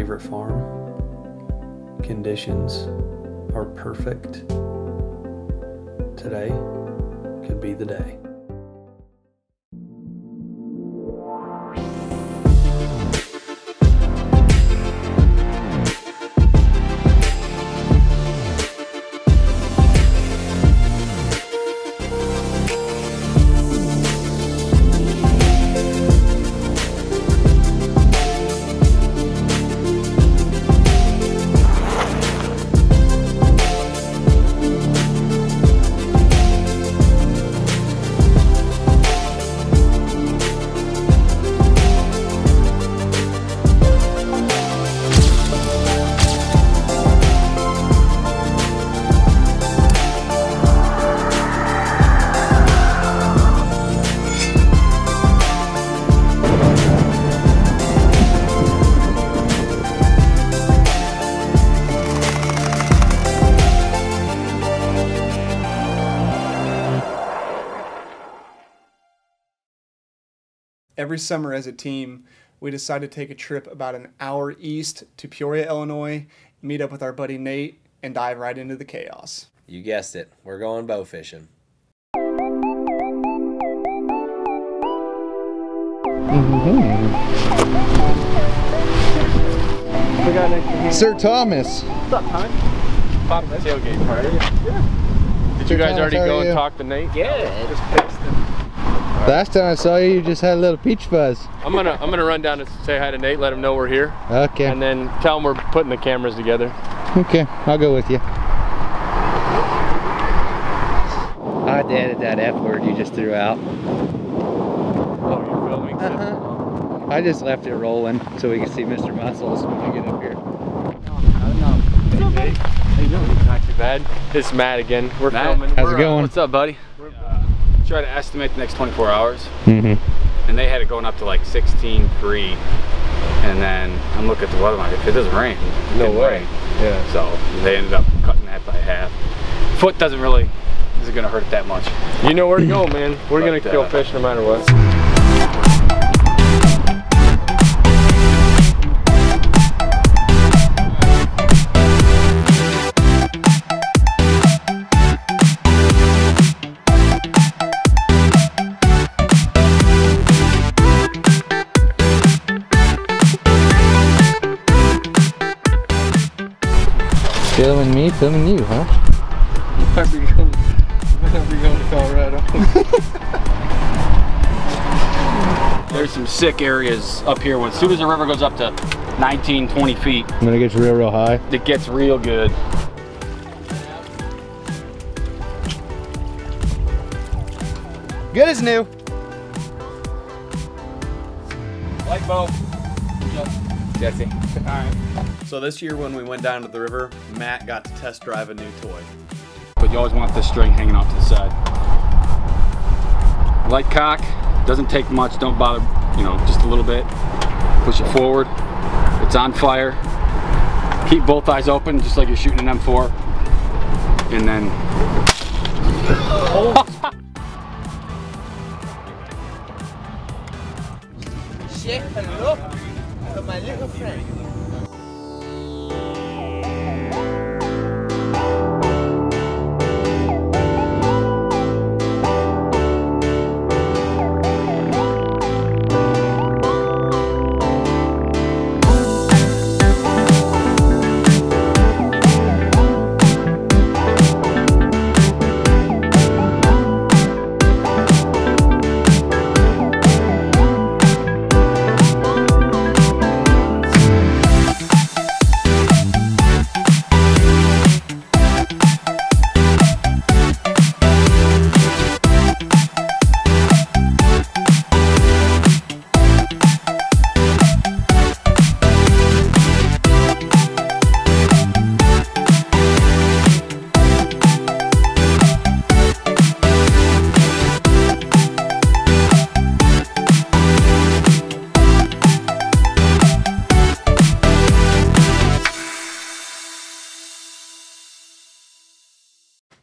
favorite farm. Conditions are perfect. Today could be the day. Every summer as a team, we decide to take a trip about an hour east to Peoria, Illinois, meet up with our buddy Nate, and dive right into the chaos. You guessed it, we're going bow fishing. We got next to Sir Thomas. What's up, Thomas? Pop the tailgate party. Yeah. Did you guys already go and talk to Nate? Yeah. Just pissed him. Last time I saw you, you just had a little peach fuzz. I'm gonna run down and say hi to Nate, let him know we're here. Okay. And then tell him we're putting the cameras together. Okay, I'll go with you. I added that F word you just threw out. Oh, you're filming? Uh-huh. I just left it rolling so we can see Mr. Muscles when we get up here. No, hey, Nate. How you doing? Not too bad. It's Matt again. We're filming. How's it going? What's up, buddy? Try to estimate the next 24 hours, and they had it going up to like 16.3, and then I'm looking at the weather, I'm like, if it doesn't rain, it didn't rain. Yeah. So they ended up cutting that by half. Foot doesn't really, isn't gonna hurt that much. You know where to go, man. We're gonna kill fish no matter what. Filming me, filming you, huh? I'll be going to Colorado. There's some sick areas up here. As soon as the river goes up to 19, 20 feet. When it gets real high. It gets real good. Good as new. Light boat. Jesse. All right. So this year when we went down to the river, Matt got to test drive a new toy. But you always want this string hanging off to the side. Light cock, doesn't take much, don't bother, you know, just a little bit. Push it forward, it's on fire. Keep both eyes open, just like you're shooting an M4. And then... Shake and look at my little friend.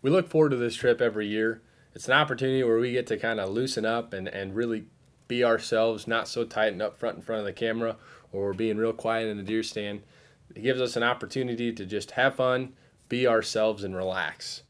We look forward to this trip every year. It's an opportunity where we get to kind of loosen up and really be ourselves, not so tight and up front in front of the camera, or we're being real quiet in the deer stand. It gives us an opportunity to just have fun, be ourselves, and relax.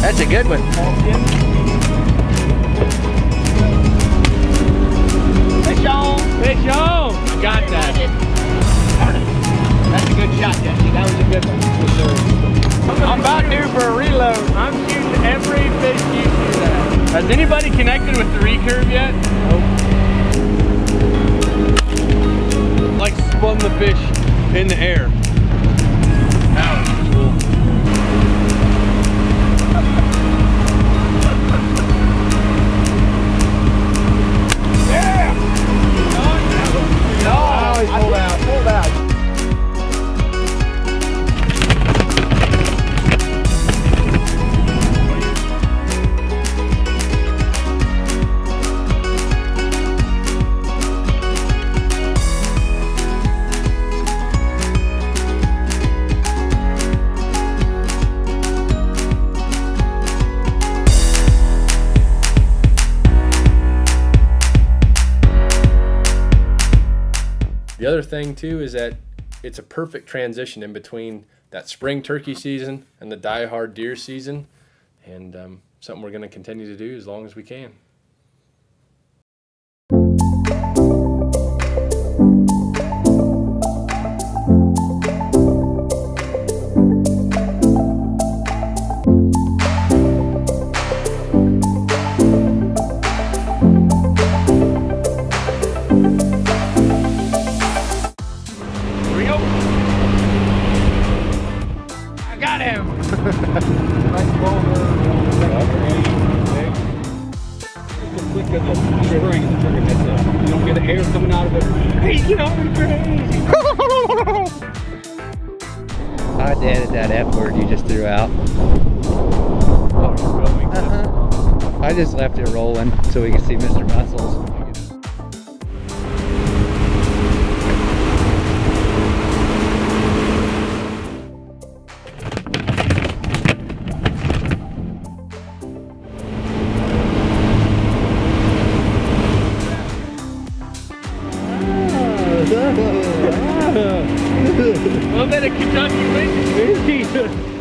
That's a good one. Fish on! Fish on! You got that. That's a good shot, Jesse. That was a good one. I'm about due for a reload. I'm shooting every fish you do that. Has anybody connected with the recurve yet? Nope. Like spun the fish in the air. The other thing too is that it's a perfect transition in between that spring turkey season and the die-hard deer season, and something we're going to continue to do as long as we can. I had to edit that F word you just threw out. Uh-huh. I just left it rolling so we could see Mr. Muscles. A little bit of Kentucky whiskey.